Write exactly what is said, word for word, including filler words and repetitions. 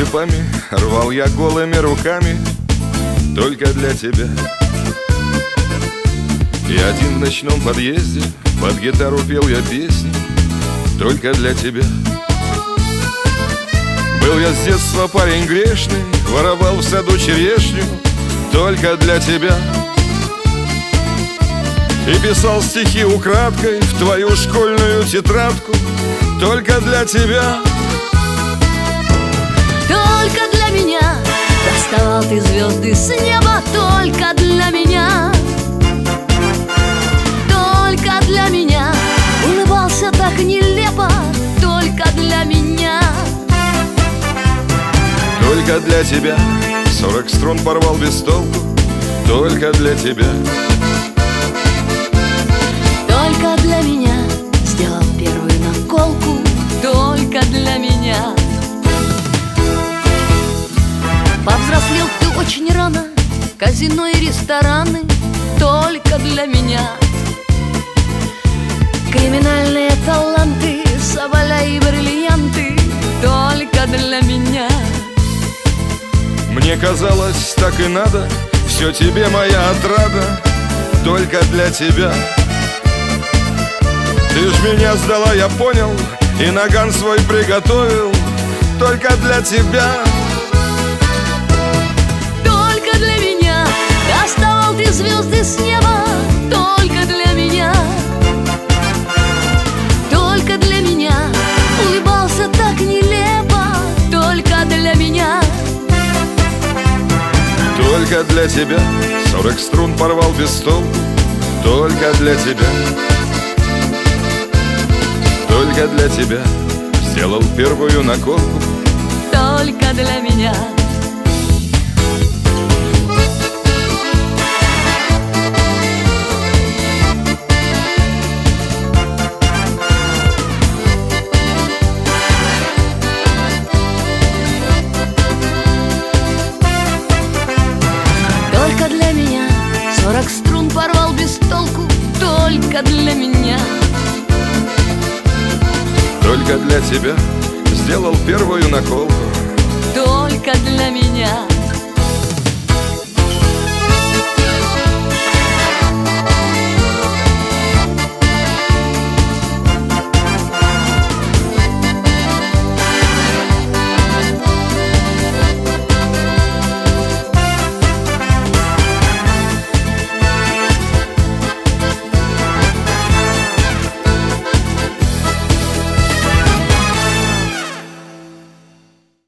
шипами рвал я голыми руками только для тебя. И один в ночном подъезде под гитару пел я песни только для тебя. Был я с детства парень грешный, воровал в саду черешню только для тебя. И писал стихи украдкой в твою школьную тетрадку только для тебя. Только для меня доставал ты звезды с неба, только для меня. Только для меня улыбался так нелепо, только для меня. Только для тебя сорок струн порвал без толку, только для тебя. Только для меня сделал первую наколку, только для меня. Повзрослел ты очень рано, казино и рестораны, только для меня. Криминальные таланты, соболя и бриллианты, только для меня. Мне казалось, так и надо, все тебе моя отрада, только для тебя. Ты ж меня сдала, я понял, и наган свой приготовил, только для тебя. Только для меня доставал ты звезды с неба, только для меня. Только для меня улыбался так нелепо, только для меня. Только для тебя сорок струн порвал без толку, только для тебя. Только для тебя сделал первую наколку, только для меня. Только для меня сорок струн порвал без толку, только для меня. Только для тебя сделал первую наколку, только для меня.